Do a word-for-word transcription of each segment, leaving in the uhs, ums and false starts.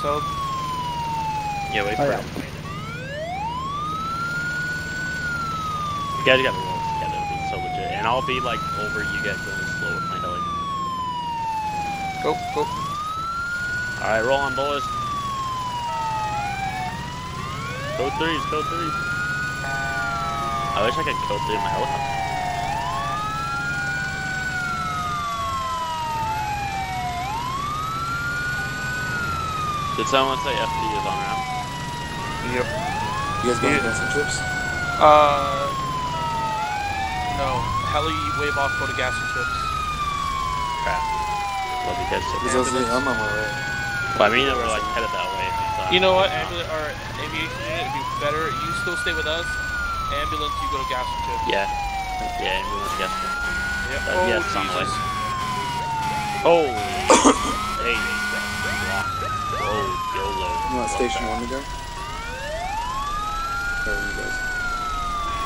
themselves? Yeah, wait for him. You guys gotta roll together, be so legit. And I'll be like over you guys going slow with my heli. Go, go. Alright, roll on, boys. Code threes, code threes. I wish I could code three in my helicopter. Did someone say F T is on route? Yep. You guys going to some trips? Uh, no. Heli wave off, go to gas and trips. Crap. Love you guys. So I'm on my way. Well, I mean, we're like headed that way. So you know what, ambulance or aviation unit, it'd be better. You still stay with us. Ambulance, you go to gas and trips. Yeah. Yeah, ambulance, gas and trips. Yep. Uh, oh, yeah, it's on the way. Holy. Hey. Oh, YOLO. You want station one to go? Where are you guys?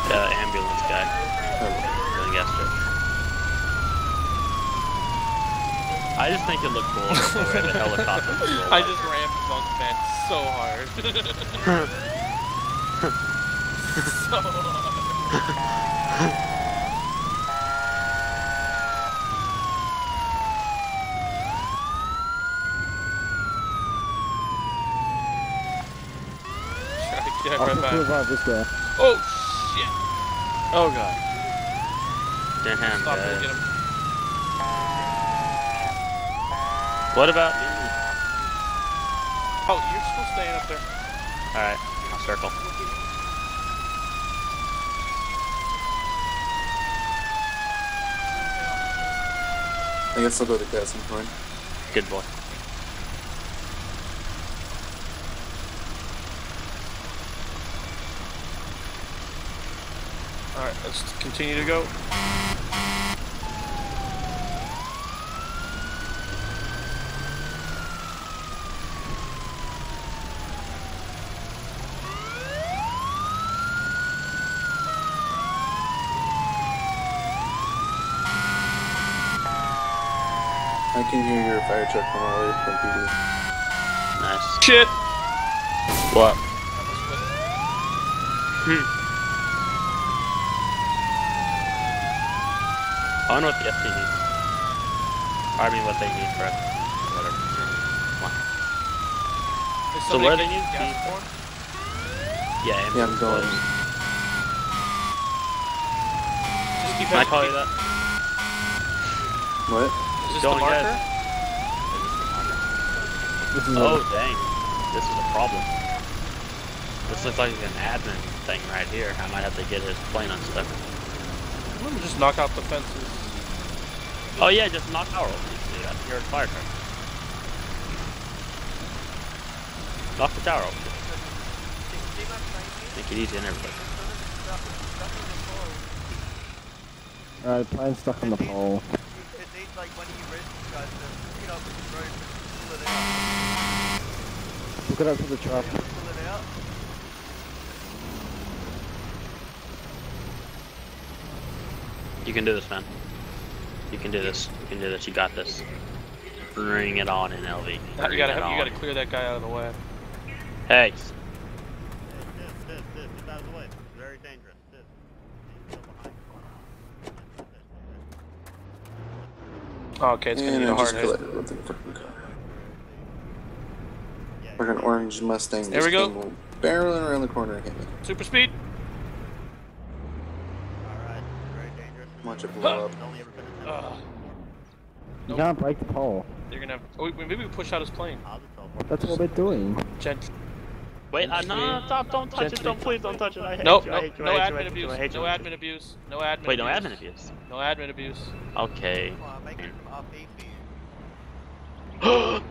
The ambulance guy. Oh, the gas station. I just think it looked cool over the helicopter. I just ran bunk bed so hard. So hard. Yeah, right back. Oh shit! Oh god. Damn. Stop and get him. What about me? Oh, you're still staying up there. Alright, I'll circle. I guess I'll go to gas and point. Good boy. Alright, let's continue to go. I can hear your fire truck from all the way from P D. Nice. Shit! What? Hmm. I don't know what the F T needs. I mean, what they need for it. Whatever. Come on. So where they need gas for? Yeah, I'm yeah, going. Just keep Can I call you that? What? Is this going the marker? This is oh, dang. This is a problem. This looks like an admin thing right here. I might have to get his plane unstuck. Let me just knock out the fences. Oh yeah, just knock out all these, dude. I think you're in fire truck. Knock the tower open. Make it easy on everybody. Alright, plane's stuck on the pole. It needs like one of you rescue guys to pick it up with the road and pull it out. Look it up to the truck. Pull it out. You can do this, man. You can do this. You can do this. You got this. Bring it on in L V. You gotta, you gotta clear that guy out of the way. Hey. This, this, this, this out of the way. Very dangerous. This. Oh, okay, it's gonna be a hard hit. Like an orange Mustang. There we go. Barreling around the corner again. Super speed. Bunch of blow up. Uh, you can't break the pole. They're gonna. Oh, maybe we push out his plane. That's what we're doing. Gent. Wait, uh, no, no, no, stop! Don't touch Gently. it! Don't please, don't touch it! I hate nope, you. Nope, I no admin abuse. No admin abuse. No admin. Wait, no admin abuse. No admin abuse. Okay. Oh.